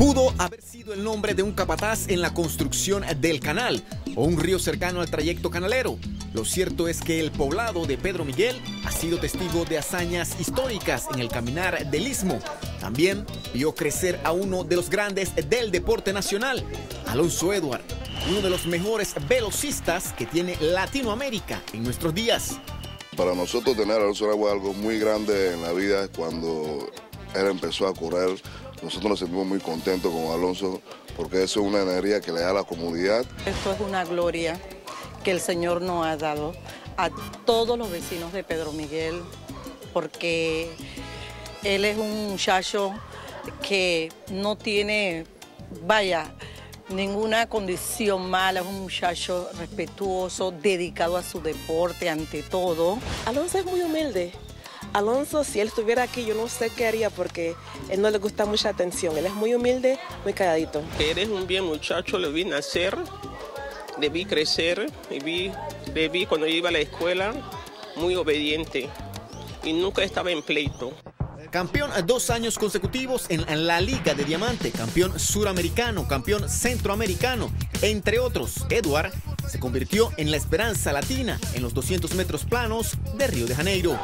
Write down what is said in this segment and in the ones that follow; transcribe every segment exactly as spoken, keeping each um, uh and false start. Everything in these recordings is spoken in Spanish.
Pudo haber sido el nombre de un capataz en la construcción del canal o un río cercano al trayecto canalero. Lo cierto es que el poblado de Pedro Miguel ha sido testigo de hazañas históricas en el caminar del Istmo. También vio crecer a uno de los grandes del deporte nacional, Alonso Edward, uno de los mejores velocistas que tiene Latinoamérica en nuestros días. Para nosotros tener a Alonso Edward algo muy grande en la vida. Cuando él empezó a correr, nosotros nos sentimos muy contentos con Alonso, porque eso es una energía que le da a la comunidad. Esto es una gloria que el Señor nos ha dado a todos los vecinos de Pedro Miguel, porque él es un muchacho que no tiene, vaya, ninguna condición mala, es un muchacho respetuoso, dedicado a su deporte ante todo. Alonso es muy humilde. Alonso, si él estuviera aquí, yo no sé qué haría, porque él no le gusta mucha atención. Él es muy humilde, muy calladito. Eres un bien muchacho, lo vi nacer, le vi crecer, le vi, le vi cuando yo iba a la escuela, muy obediente y nunca estaba en pleito. Campeón dos años consecutivos en la Liga de Diamante, campeón suramericano, campeón centroamericano, entre otros, Edward se convirtió en la esperanza latina en los doscientos metros planos de Río de Janeiro.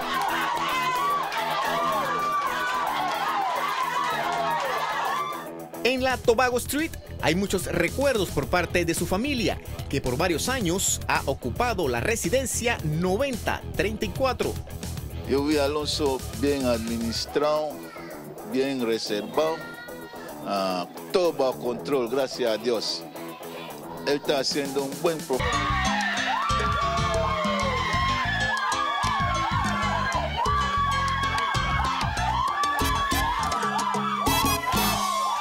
En la Tobago Street hay muchos recuerdos por parte de su familia, que por varios años ha ocupado la residencia noventa treinta y cuatro. Yo vi a Alonso bien administrado, bien reservado, uh, todo bajo control, gracias a Dios. Él está haciendo un buen trabajo.